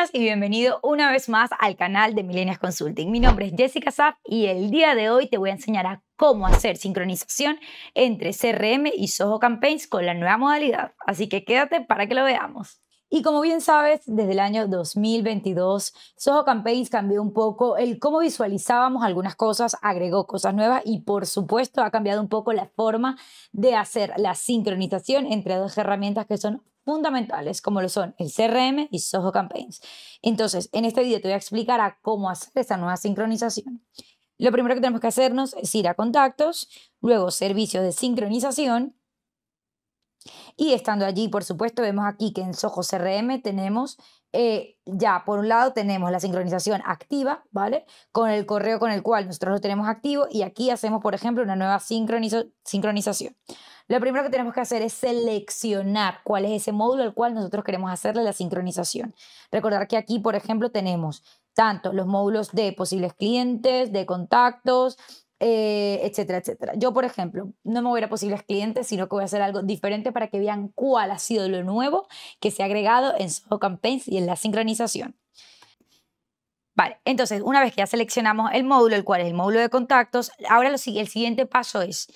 Buenas y bienvenido una vez más al canal de Millennials Consulting. Mi nombre es Jessica Saab y el día de hoy te voy a enseñar a cómo hacer sincronización entre CRM y Zoho Campaigns con la nueva modalidad. Así que quédate para que lo veamos. Y como bien sabes, desde el año 2022, Zoho Campaigns cambió un poco el cómo visualizábamos algunas cosas, agregó cosas nuevas y, por supuesto, ha cambiado un poco la forma de hacer la sincronización entre dos herramientas que son fundamentales, como lo son el CRM y Zoho Campaigns. Entonces, en este video te voy a explicar a cómo hacer esa nueva sincronización. Lo primero que tenemos que hacernos es ir a Contactos, luego Servicios de Sincronización. Y estando allí, por supuesto, vemos aquí que en Zoho CRM tenemos, ya por un lado tenemos la sincronización activa, ¿vale? Con el correo con el cual nosotros lo tenemos activo y aquí hacemos, por ejemplo, una nueva sincronización. Lo primero que tenemos que hacer es seleccionar cuál es ese módulo al cual nosotros queremos hacerle la sincronización. Recordar que aquí, por ejemplo, tenemos tanto los módulos de posibles clientes, de contactos, etcétera, etcétera. Yo, por ejemplo, no me voy a ir a posibles clientes, sino que voy a hacer algo diferente para que vean cuál ha sido lo nuevo que se ha agregado en Zoho Campaigns y en la sincronización. Vale, entonces, una vez que ya seleccionamos el módulo, el cual es el módulo de contactos, ahora el siguiente paso es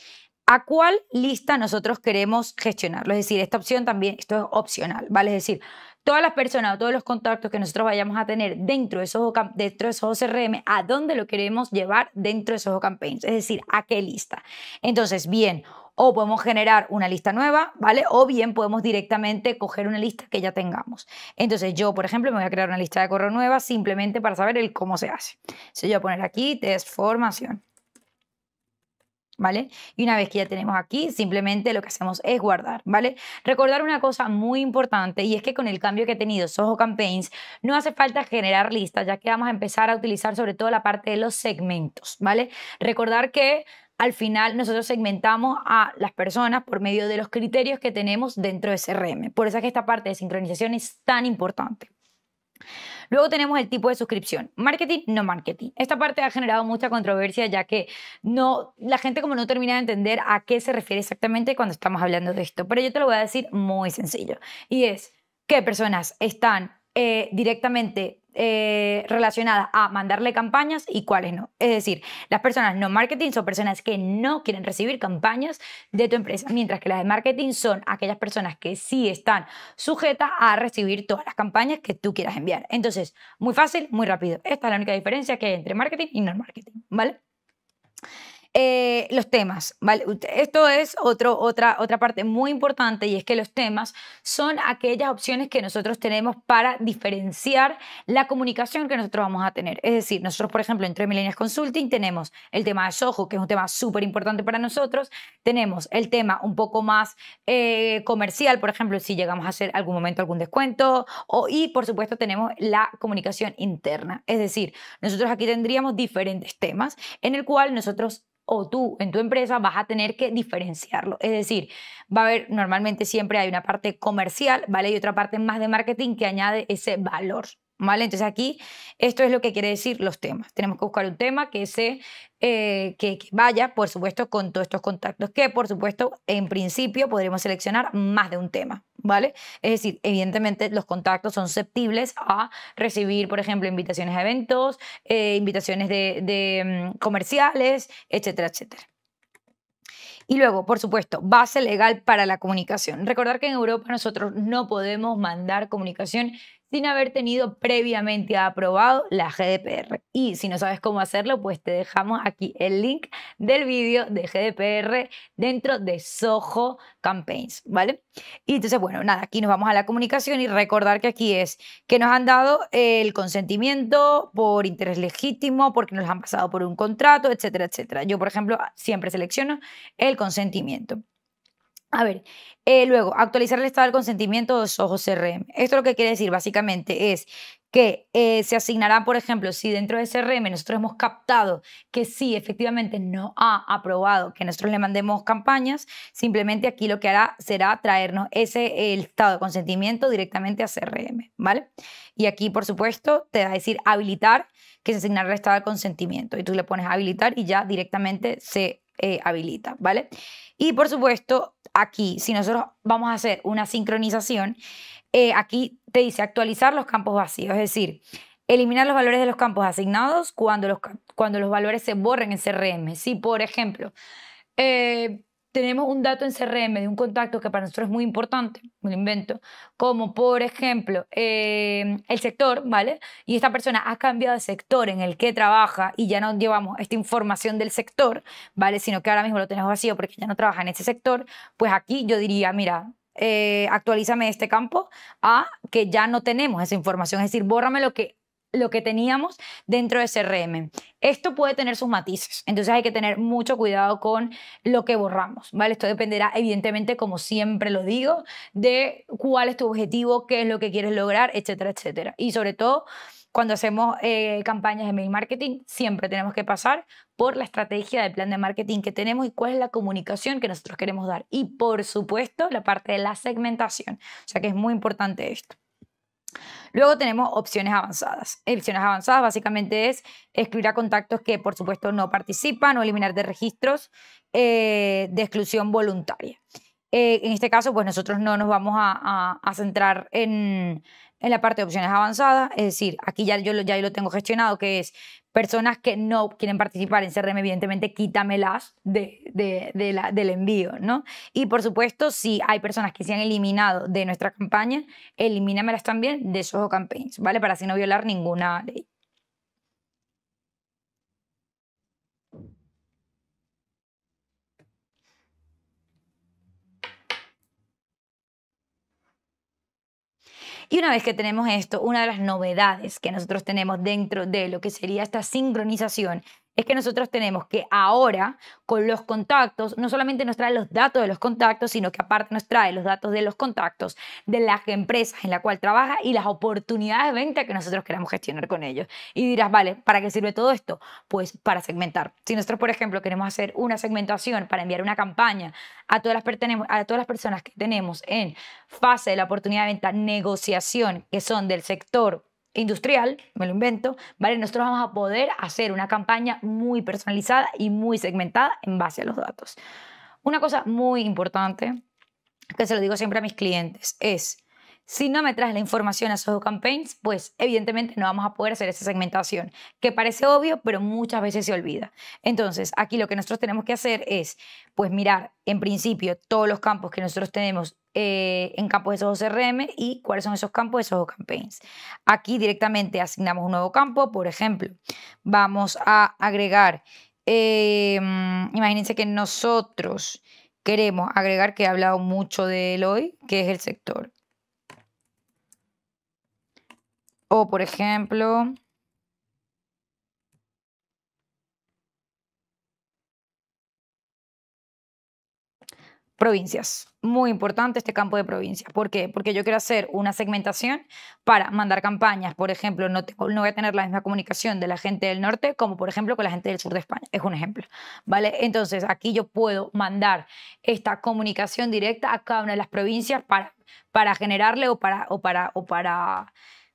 a cuál lista nosotros queremos gestionarlo. Es decir, esta opción también, esto es opcional, ¿vale? Es decir, todas las personas o todos los contactos que nosotros vayamos a tener dentro de Zoho CRM, ¿a dónde lo queremos llevar dentro de Zoho Campaigns? Es decir, ¿a qué lista? Entonces, bien, o podemos generar una lista nueva, ¿vale? O bien podemos directamente coger una lista que ya tengamos. Entonces, yo, por ejemplo, me voy a crear una lista de correo nueva simplemente para saber el cómo se hace. Entonces, yo voy a poner aquí test formación. ¿Vale? Y una vez que ya tenemos aquí, simplemente lo que hacemos es guardar, ¿vale? Recordar una cosa muy importante y es que con el cambio que ha tenido Zoho Campaigns no hace falta generar listas, ya que vamos a empezar a utilizar sobre todo la parte de los segmentos, ¿vale? Recordar que al final nosotros segmentamos a las personas por medio de los criterios que tenemos dentro de CRM. Por eso es que esta parte de sincronización es tan importante. Luego tenemos el tipo de suscripción, marketing, no marketing. Esta parte ha generado mucha controversia ya que la gente como no termina de entender a qué se refiere exactamente cuando estamos hablando de esto. Pero yo te lo voy a decir muy sencillo y es que personas están directamente relacionadas a mandarle campañas y cuáles no. Es decir, las personas no marketing son personas que no quieren recibir campañas de tu empresa, mientras que las de marketing son aquellas personas que sí están sujetas a recibir todas las campañas que tú quieras enviar. Entonces, muy fácil, muy rápido. Esta es la única diferencia que hay entre marketing y no marketing, ¿vale? Los temas, ¿vale? Esto es otra parte muy importante y es que los temas son aquellas opciones que nosotros tenemos para diferenciar la comunicación que nosotros vamos a tener. Es decir, nosotros, por ejemplo, dentro de Millennials Consulting tenemos el tema de Zoho, que es un tema súper importante para nosotros. Tenemos el tema un poco más comercial, por ejemplo, si llegamos a hacer algún momento algún descuento. Y, por supuesto, tenemos la comunicación interna. Es decir, nosotros aquí tendríamos diferentes temas en el cual nosotros o tú en tu empresa vas a tener que diferenciarlo. Es decir, va a haber, normalmente siempre hay una parte comercial, ¿vale? Y otra parte más de marketing que añade ese valor, ¿vale? Entonces aquí esto es lo que quiere decir los temas. Tenemos que buscar un tema que vaya, por supuesto, con todos estos contactos que, por supuesto, en principio podremos seleccionar más de un tema, ¿vale? Es decir, evidentemente los contactos son susceptibles a recibir, por ejemplo, invitaciones a eventos, invitaciones de comerciales, etcétera, etcétera. Y luego, por supuesto, base legal para la comunicación. Recordar que en Europa nosotros no podemos mandar comunicación sin haber tenido previamente aprobado la GDPR. Y si no sabes cómo hacerlo, pues te dejamos aquí el link del vídeo de GDPR dentro de Zoho Campaigns, ¿vale? Y entonces, bueno, nada, aquí nos vamos a la comunicación y recordar que aquí es que nos han dado el consentimiento por interés legítimo, porque nos han pasado por un contrato, etcétera, etcétera. Yo, por ejemplo, siempre selecciono el consentimiento. A ver, luego, actualizar el estado del consentimiento de Zoho CRM. Esto lo que quiere decir básicamente es que se asignará, por ejemplo, si dentro de CRM nosotros hemos captado que sí, efectivamente no ha aprobado que nosotros le mandemos campañas, simplemente aquí lo que hará será traernos el estado de consentimiento directamente a CRM, ¿vale? Y aquí, por supuesto, te va a decir habilitar, que se asignará el estado del consentimiento. Y tú le pones habilitar y ya directamente se habilita, ¿vale? Y, por supuesto, aquí, si nosotros vamos a hacer una sincronización, aquí te dice actualizar los campos vacíos, es decir, eliminar los valores de los campos asignados cuando los valores se borren en CRM. Si, por ejemplo, tenemos un dato en CRM de un contacto que para nosotros es muy importante, me lo invento, como por ejemplo el sector, ¿vale? Y esta persona ha cambiado de sector en el que trabaja y ya no llevamos esta información del sector, ¿vale? Sino que ahora mismo lo tenemos vacío porque ya no trabaja en ese sector, pues aquí yo diría, mira, actualízame este campo a que ya no tenemos esa información, es decir, bórrame lo que teníamos dentro de CRM. Esto puede tener sus matices, entonces hay que tener mucho cuidado con lo que borramos, ¿vale? Esto dependerá, evidentemente, como siempre lo digo, de cuál es tu objetivo, qué es lo que quieres lograr, etcétera, etcétera. Y sobre todo, cuando hacemos campañas de mail marketing, siempre tenemos que pasar por la estrategia del plan de marketing que tenemos y cuál es la comunicación que nosotros queremos dar. Y, por supuesto, la parte de la segmentación, o sea que es muy importante esto. Luego tenemos opciones avanzadas. Opciones avanzadas básicamente es excluir a contactos que por supuesto no participan o eliminar de registros de exclusión voluntaria. En este caso pues nosotros no nos vamos a centrar en la parte de opciones avanzadas, es decir, aquí ya yo lo tengo gestionado, que es personas que no quieren participar en CRM, evidentemente quítamelas del envío, ¿no? Y por supuesto, si hay personas que se han eliminado de nuestra campaña, elimínamelas también de Zoho Campaigns, ¿vale? Para así no violar ninguna ley. Y una vez que tenemos esto, una de las novedades que nosotros tenemos dentro de lo que sería esta sincronización es que nosotros tenemos que ahora con los contactos, no solamente nos trae los datos de los contactos, sino que aparte nos trae los datos de los contactos de las empresas en la cual trabaja y las oportunidades de venta que nosotros queramos gestionar con ellos. Y dirás, vale, ¿para qué sirve todo esto? Pues para segmentar. Si nosotros, por ejemplo, queremos hacer una segmentación para enviar una campaña a todas las personas que tenemos en fase de la oportunidad de venta, negociación, que son del sector industrial, me lo invento, ¿vale? Nosotros vamos a poder hacer una campaña muy personalizada y muy segmentada en base a los datos. Una cosa muy importante, que se lo digo siempre a mis clientes, es si no me traes la información a Zoho Campaigns, pues evidentemente no vamos a poder hacer esa segmentación, que parece obvio, pero muchas veces se olvida. Entonces, aquí lo que nosotros tenemos que hacer es, pues mirar, en principio, todos los campos que nosotros tenemos en campos de Zoho CRM y cuáles son esos campos de Zoho Campaigns. Aquí directamente asignamos un nuevo campo, por ejemplo, vamos a agregar, imagínense que nosotros queremos agregar, que he hablado mucho de él hoy, que es el sector. O, por ejemplo, provincias. Muy importante este campo de provincias. ¿Por qué? Porque yo quiero hacer una segmentación para mandar campañas. Por ejemplo, no voy a tener la misma comunicación de la gente del norte como, por ejemplo, con la gente del sur de España. Es un ejemplo, ¿vale? Entonces, aquí yo puedo mandar esta comunicación directa a cada una de las provincias para generarle o para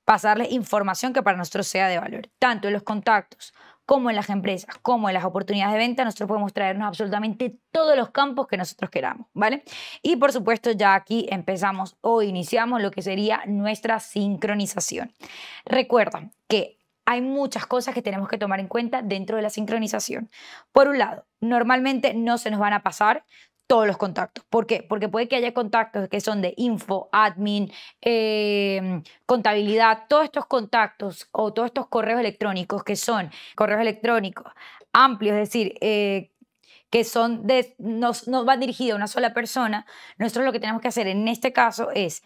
pasarles información que para nosotros sea de valor, tanto en los contactos como en las empresas, como en las oportunidades de venta. Nosotros podemos traernos absolutamente todos los campos que nosotros queramos, ¿vale? Y por supuesto ya aquí empezamos o iniciamos lo que sería nuestra sincronización. Recuerda que hay muchas cosas que tenemos que tomar en cuenta dentro de la sincronización. Por un lado, normalmente no se nos van a pasar todos los contactos. ¿Por qué? Porque puede que haya contactos que son de info, admin, contabilidad, todos estos contactos o todos estos correos electrónicos que son correos electrónicos amplios, es decir, que son no van dirigidos a una sola persona. Nosotros lo que tenemos que hacer en este caso es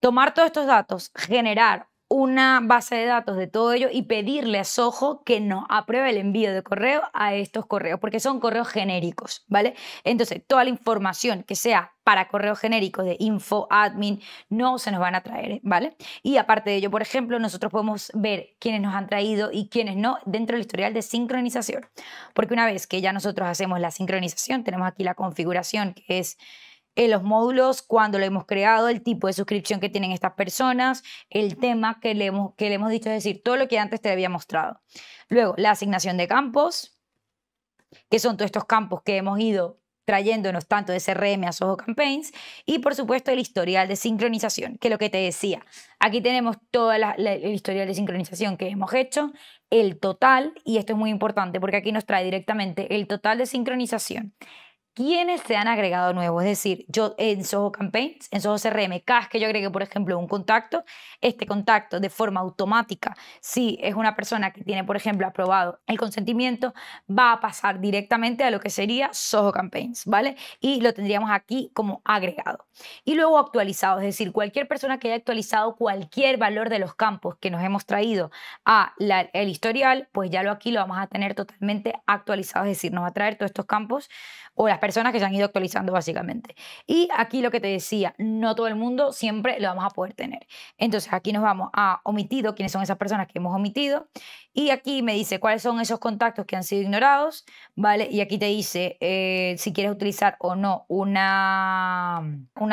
tomar todos estos datos, generar una base de datos de todo ello y pedirle a Zoho que nos apruebe el envío de correo a estos correos, porque son correos genéricos, ¿vale? Entonces, toda la información que sea para correos genéricos de info, admin, no se nos van a traer, ¿vale? Y aparte de ello, por ejemplo, nosotros podemos ver quiénes nos han traído y quiénes no dentro del historial de sincronización, porque una vez que ya nosotros hacemos la sincronización, tenemos aquí la configuración que es en los módulos, cuando lo hemos creado, el tipo de suscripción que tienen estas personas, el tema que le hemos dicho, es decir, todo lo que antes te había mostrado. Luego, la asignación de campos, que son todos estos campos que hemos ido trayéndonos tanto de CRM a Zoho Campaigns, y por supuesto el historial de sincronización, que es lo que te decía. Aquí tenemos todo el historial de sincronización que hemos hecho, el total, y esto es muy importante porque aquí nos trae directamente el total de sincronización. ¿Quiénes se han agregado nuevos? Es decir, yo en Zoho Campaigns, en Zoho CRM, cada vez que yo agregue, por ejemplo, un contacto, este contacto de forma automática, si es una persona que tiene, por ejemplo, aprobado el consentimiento, va a pasar directamente a lo que sería Zoho Campaigns, ¿vale? Y lo tendríamos aquí como agregado. Y luego actualizado, es decir, cualquier persona que haya actualizado cualquier valor de los campos que nos hemos traído a el historial, pues ya aquí lo vamos a tener totalmente actualizado, es decir, nos va a traer todos estos campos o las personas que se han ido actualizando básicamente. Y aquí lo que te decía, no todo el mundo siempre lo vamos a poder tener. Entonces aquí nos vamos a omitido, quiénes son esas personas que hemos omitido, y aquí me dice cuáles son esos contactos que han sido ignorados, ¿vale? Y aquí te dice si quieres utilizar o no una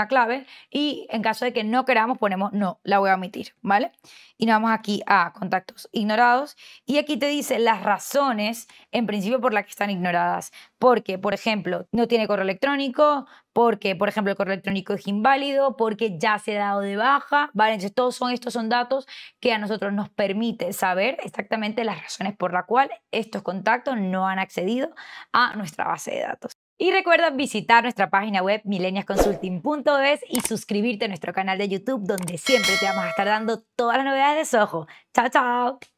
clave, y en caso de que no queramos ponemos no, la voy a omitir, ¿vale? Y nos vamos aquí a contactos ignorados, y aquí te dice las razones en principio por las que están ignoradas, porque por ejemplo no tiene correo electrónico, porque por ejemplo el correo electrónico es inválido, porque ya se ha dado de baja, ¿vale? Entonces todos estos son datos que a nosotros nos permite saber exactamente las razones por las cuales estos contactos no han accedido a nuestra base de datos. Y recuerda visitar nuestra página web millennialsconsulting.es y suscribirte a nuestro canal de YouTube, donde siempre te vamos a estar dando todas las novedades de Zoho. ¡Chao, chao!